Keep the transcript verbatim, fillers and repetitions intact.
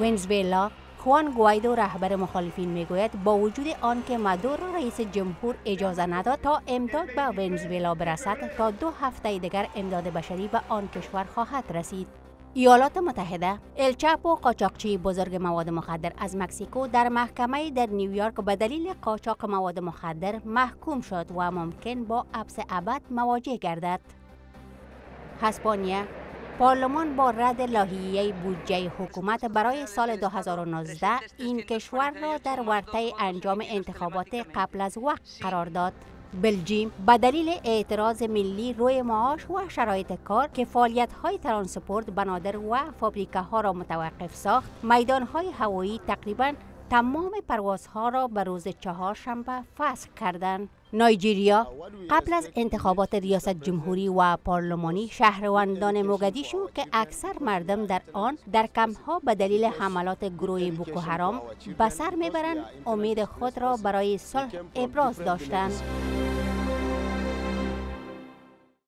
ونزوئلا خوان گوایدو رهبر مخالفین میگوید با وجود آنکه مادورو رئیس جمهور اجازه نداد تا امداد به ونزوئلا برسد، تا دو هفته دیگر امداد بشری به آن کشور خواهد رسید. ایالات متحده، الچاپو قاچاقچی بزرگ مواد مخدر از مکسیکو در محکمه در نیویورک به دلیل قاچاق مواد مخدر محکوم شد و ممکن با حبس ابد مواجه گردد. هسپانیا، پارلمان با رد لایحه بودجه حکومت برای سال دو هزار و نوزده این کشور را در ورطه انجام انتخابات قبل از وقت قرار داد. بلژیم به دلیل اعتراض ملی روی معاش و شرایط کار که فعالیت‌های ترانسپورت، بنادر و فابریکه‌ها را متوقف ساخت، میدان‌های هوایی تقریباً تمام پروازها را به روز چهارشنبه فسخ کردند. نایجریا قبل از انتخابات ریاست جمهوری و پارلمانی، شهروندان موگادیشو که اکثر مردم در آن در کمپ‌ها به دلیل حملات گروه بوکو حرام به سر میبرند، امید خود را برای صلح ابراز داشتند.